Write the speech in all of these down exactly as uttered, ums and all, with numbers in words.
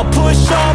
I'll push all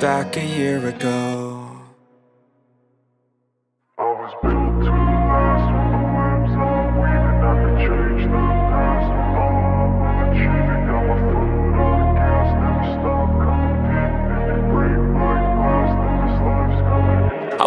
Back a year ago. Always built to last with the webs I'm weaving. I could change the past with all I'm achieving. Got my foot on the gas, never stop competing. If you break my glass, then this life's coming. I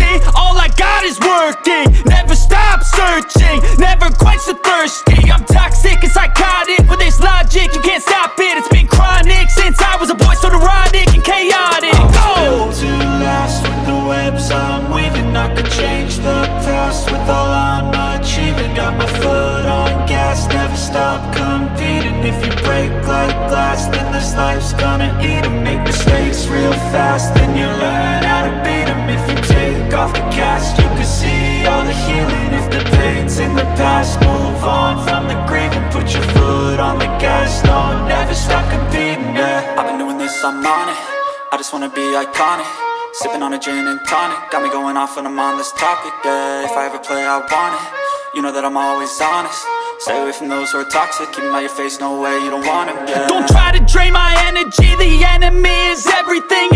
all I got is working, never stop searching, never quench the thirsty. I'm toxic and psychotic, with this logic you can't stop it. It's been chronic since I was a boy, so neurotic and chaotic. I was built to last with the webs I'm weaving. I could change the past with all I'm achieving. Got my foot on gas, never stop competing. If you break like glass, then this life's gonna eat 'em. Make mistakes real fast, then you learn how to beat 'em. If you take off the cast, you can see all the healing. If the pain's in the past, move on from the grave and put your foot on the gas. No, never stop competing, yeah. I've been doing this, I'm on it. I just wanna be iconic, sipping on a gin and tonic. Got me going off when I'm on this topic, yeah. If I ever play, I want it. You know that I'm always honest. Stay away from those who are toxic, keep them out your face, no way, you don't want them, yeah. Don't try to drain my energy, the enemy is everything